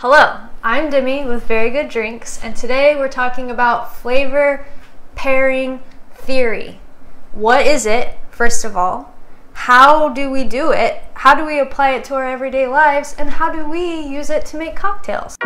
Hello, I'm Demi with Very Good Drinks, and today we're talking about flavor pairing theory. What is it, first of all? How do we do it? How do we apply it to our everyday lives? And how do we use it to make cocktails?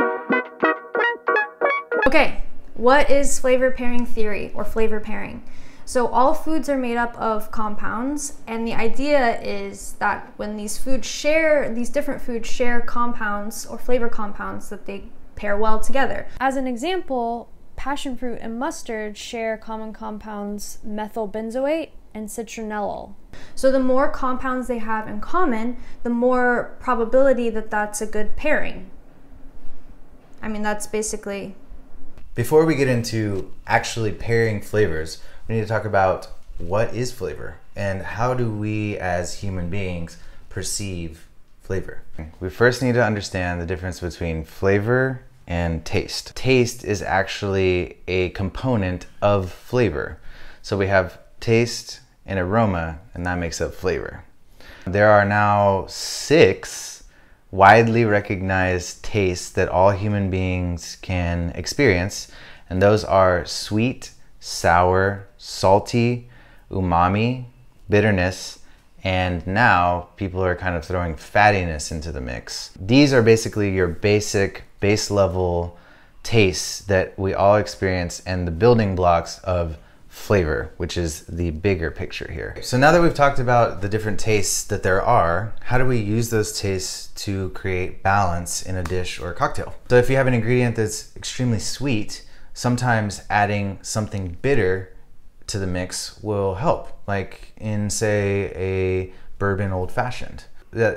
Okay, what is flavor pairing theory or flavor pairing? So all foods are made up of compounds, and the idea is that when these different foods share compounds or flavor compounds, that they pair well together. As an example, passion fruit and mustard share common compounds methylbenzoate and citronellol. So the more compounds they have in common, the more probability that that's a good pairing. I mean, that's basically... Before we get into actually pairing flavors, we need to talk about what is flavor and how do we as human beings perceive flavor. We first need to understand the difference between flavor and taste. Taste is actually a component of flavor. So we have taste and aroma, and that makes up flavor. There are now 6 widely recognized tastes that all human beings can experience, and those are sweet, sour, salty, umami, bitterness, and now people are kind of throwing fattiness into the mix. These are basically your basic base level tastes that we all experience and the building blocks of flavor, which is the bigger picture here. So now that we've talked about the different tastes that there are, how do we use those tastes to create balance in a dish or a cocktail? So if you have an ingredient that's extremely sweet, sometimes adding something bitter to the mix will help, like in, say, a bourbon old-fashioned.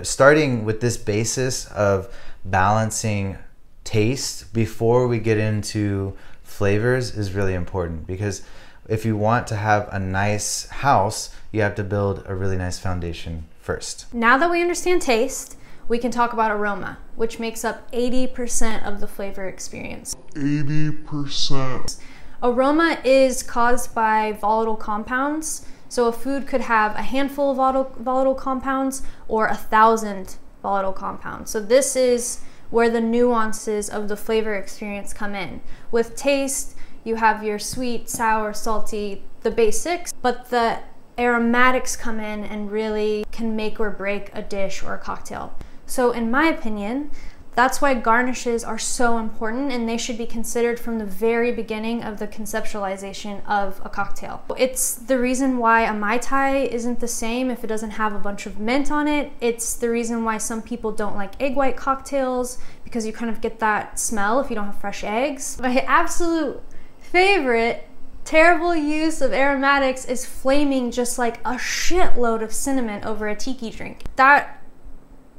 Starting with this basis of balancing taste before we get into flavors is really important, because if you want to have a nice house, you have to build a really nice foundation first. Now that we understand taste, we can talk about aroma, which makes up 80% of the flavor experience. 80%. Aroma is caused by volatile compounds. So a food could have a handful of volatile compounds or 1,000 volatile compounds. So this is where the nuances of the flavor experience come in. With taste, you have your sweet, sour, salty, the basics, but the aromatics come in and really can make or break a dish or a cocktail. So in my opinion, that's why garnishes are so important, and they should be considered from the very beginning of the conceptualization of a cocktail. It's the reason why a Mai Tai isn't the same if it doesn't have a bunch of mint on it. It's the reason why some people don't like egg white cocktails, because you kind of get that smell if you don't have fresh eggs. My absolute favorite terrible use of aromatics is flaming just like a shitload of cinnamon over a tiki drink. That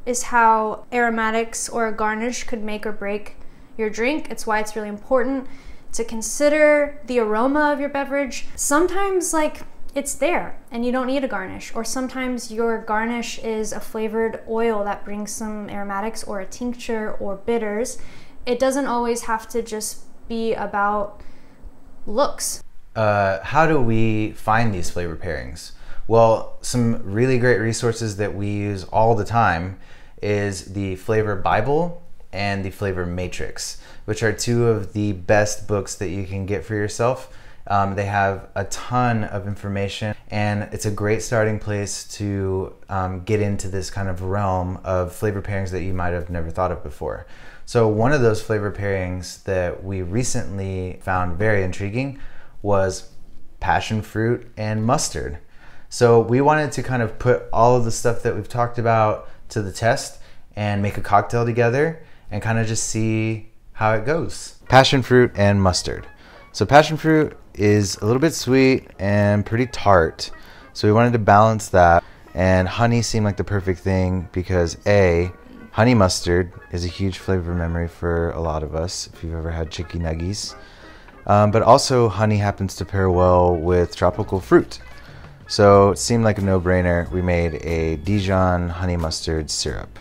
is how aromatics or a garnish could make or break your drink. It's why it's really important to consider the aroma of your beverage. Sometimes like it's there and you don't need a garnish, or sometimes your garnish is a flavored oil that brings some aromatics or a tincture or bitters. It doesn't always have to just be about looks. How do we find these flavor pairings? Well, some really great resources that we use all the time is the Flavor Bible and the Flavor Matrix, which are two of the best books that you can get for yourself. They have a ton of information, and it's a great starting place to get into this kind of realm of flavor pairings that you might have never thought of before. So one of those flavor pairings that we recently found very intriguing was passion fruit and mustard. So we wanted to kind of put all of the stuff that we've talked about to the test and make a cocktail together and kind of just see how it goes. Passion fruit and mustard. So passion fruit is a little bit sweet and pretty tart. So we wanted to balance that, and honey seemed like the perfect thing because A, honey mustard is a huge flavor memory for a lot of us if you've ever had chicky nuggies. But also honey happens to pair well with tropical fruit. So it seemed like a no-brainer. We made a Dijon honey mustard syrup.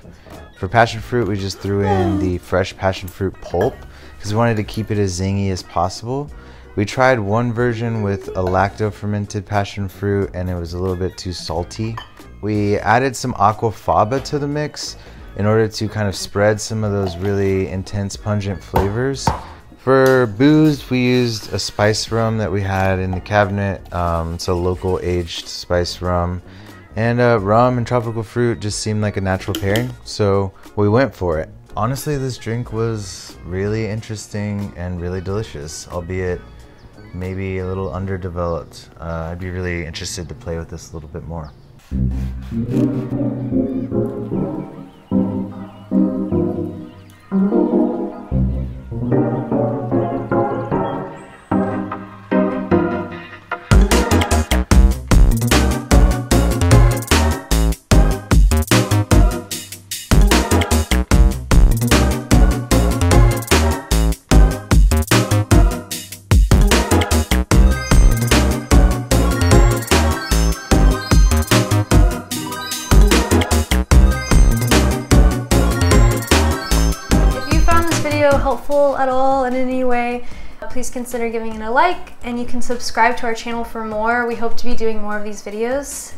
For passion fruit, we just threw in the fresh passion fruit pulp because we wanted to keep it as zingy as possible. We tried one version with a lacto-fermented passion fruit, and it was a little bit too salty. We added some aquafaba to the mix, in order to kind of spread some of those really intense pungent flavors. For booze, we used a spice rum that we had in the cabinet. It's a local aged spice rum. And rum and tropical fruit just seemed like a natural pairing, so we went for it. Honestly, this drink was really interesting and really delicious, albeit maybe a little underdeveloped. I'd be really interested to play with this a little bit more. Helpful at all in any way, please consider giving it a like, and you can subscribe to our channel for more. We hope to be doing more of these videos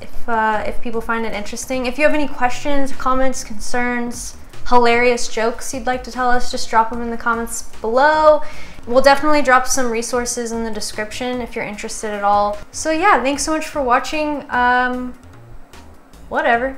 if people find it interesting. If you have any questions, comments, concerns, hilarious jokes you'd like to tell us, just drop them in the comments below. We'll definitely drop some resources in the description if you're interested at all. So yeah, thanks so much for watching. Whatever.